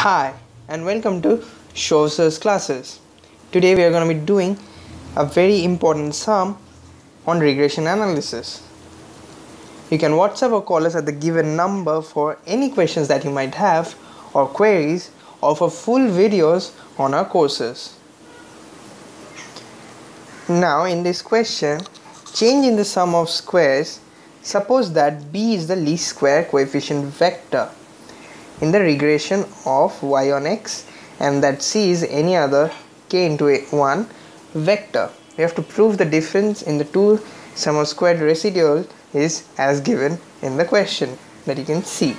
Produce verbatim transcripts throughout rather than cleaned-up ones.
Hi and welcome to Sourav Sir's Classes. Today we are going to be doing a very important sum on regression analysis. You can WhatsApp or call us at the given number for any questions that you might have or queries or for full videos on our courses. Now in this question, change in the sum of squares, suppose that b is the least square coefficient vector in the regression of y on x and that c is any other k into a one vector. We have to prove the difference in the two sum of squared residual is as given in the question that you can see,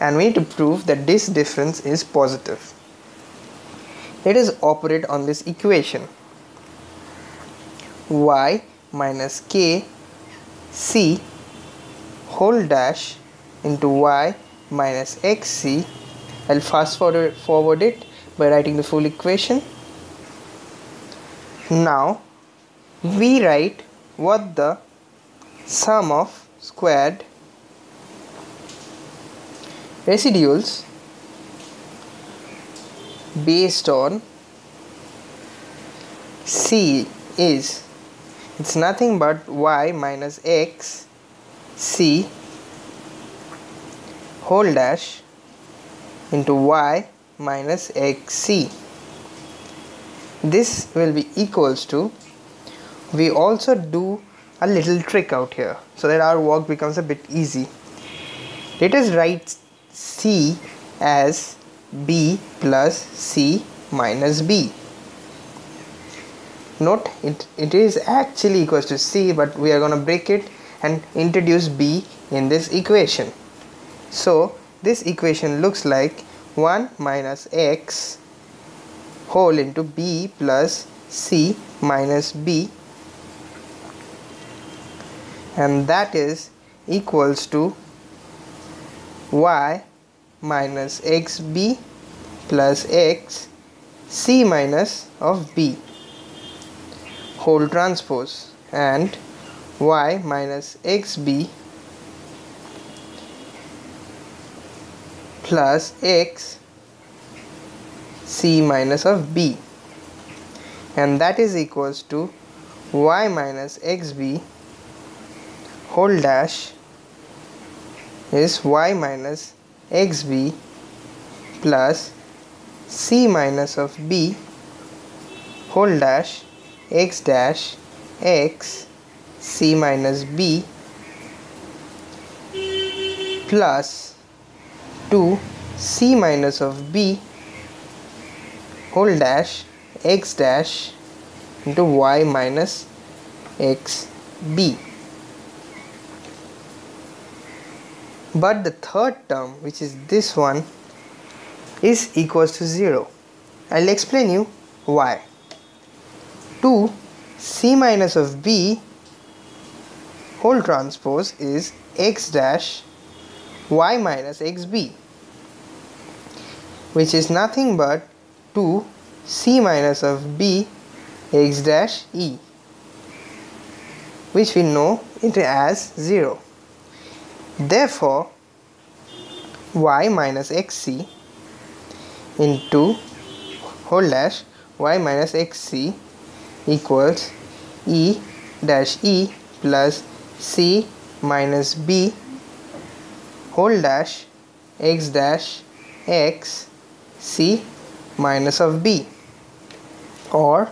and we need to prove that this difference is positive. Let us operate on this equation. Y minus k c whole dash into y minus xc. I'll fast forward, forward it by writing the full equation. Now we write what the sum of squared residuals based on c is. It's nothing but y minus x c whole dash into y minus xc. This will be equals to, we also do a little trick out here so that our work becomes a bit easy. Let us write c as b plus c minus b. Note it, it is actually equals to c, but we are going to break it and introduce b in this equation. So this equation looks like one minus x whole into b plus c minus b, and that is equals to y minus xb plus x c minus of b whole transpose and y minus xb plus x c minus of b, and that is equals to y minus xb whole dash is y minus xb plus c minus of b whole dash x dash x c minus b plus two c minus of b whole dash x dash into y minus x b. But the third term, which is this one, is equals to zero. I'll explain you why. two c minus of b whole transpose is x dash y minus xb, which is nothing but two c minus of b x dash e, which we know it as zero. Therefore y minus xc into whole dash y minus xc equals e dash e plus c minus b whole dash x dash x c minus of b, or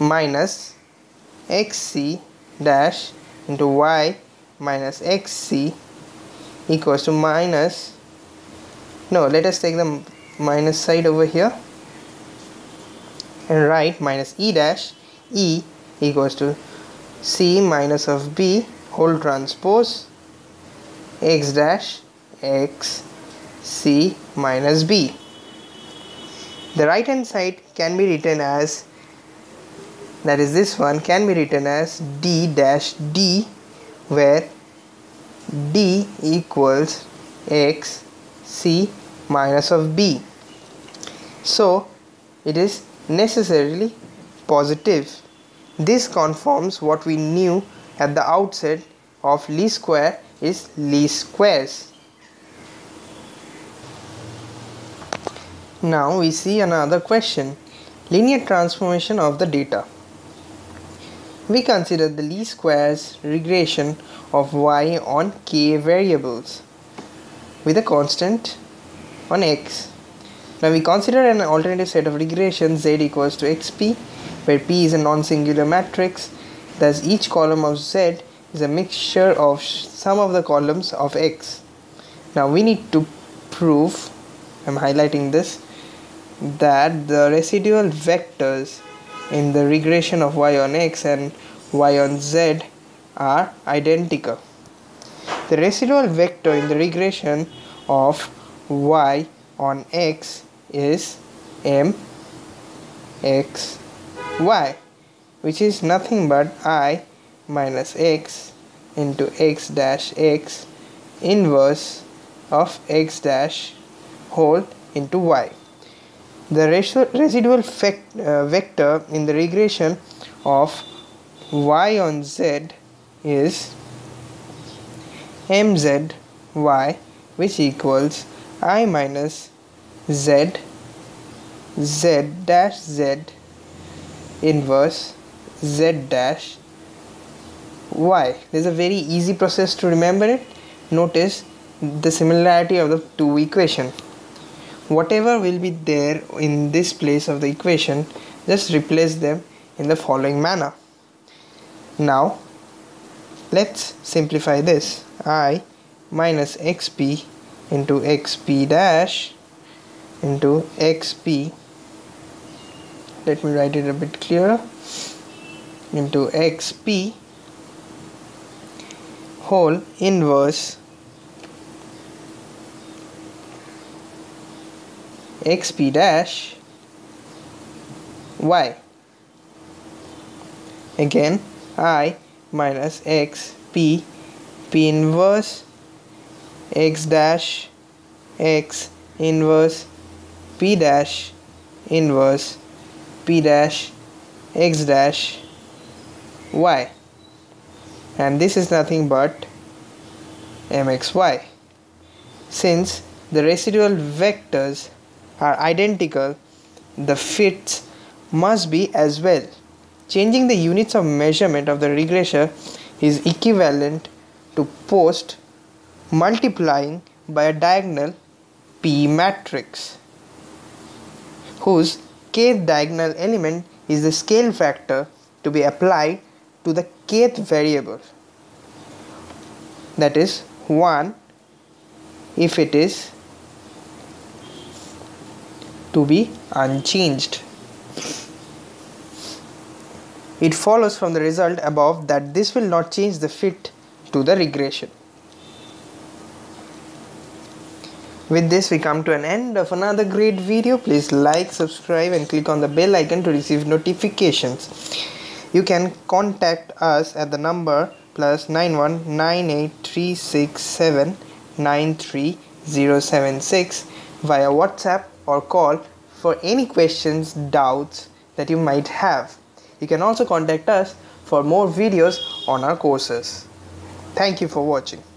minus xc dash into y minus xc equals to minus, no let us take the minus side over here and write minus e dash e equals to c minus of b whole transpose x dash x c minus b. The right hand side can be written as, that is this one can be written as d dash d, where d equals x c minus of b. So it is necessarily positive. This conforms what we knew at the outset of least square is least squares. Now we see another question, linear transformation of the data. We consider the least squares regression of y on k variables with a constant on x. Now we consider an alternative set of regression z equals to xp, where p is a non-singular matrix, thus each column of z is a mixture of some of the columns of x. Now we need to prove, I'm highlighting this, that the residual vectors in the regression of y on x and y on z are identical. The residual vector in the regression of y on x is m x y, which is nothing but I minus x into x dash x inverse of x dash whole into y. The residual vector in the regression of y on z is mz y, which equals I minus z z dash z inverse z dash y. There's a very easy process to remember it. Notice the similarity of the two equations. Whatever will be there in this place of the equation, just replace them in the following manner. Now let's simplify this. I minus xp into xp dash into xp, let me write it a bit clearer, into xp whole inverse xp dash y. Again I minus x p p inverse x dash x inverse p dash inverse p dash x dash y, and this is nothing but mxy. Since the residual vectors are identical, the fits must be as well. Changing the units of measurement of the regression is equivalent to post multiplying by a diagonal P matrix whose kth diagonal element is the scale factor to be applied to the kth variable, that is one if it is to be unchanged. It follows from the result above that this will not change the fit to the regression. With this, we come to an end of another great video. Please like, subscribe and click on the bell icon to receive notifications. You can contact us at the number plus nine one nine eight three six seven nine three zero seven six via WhatsApp or call for any questions, doubts that you might have. You can also contact us for more videos on our courses. Thank you for watching.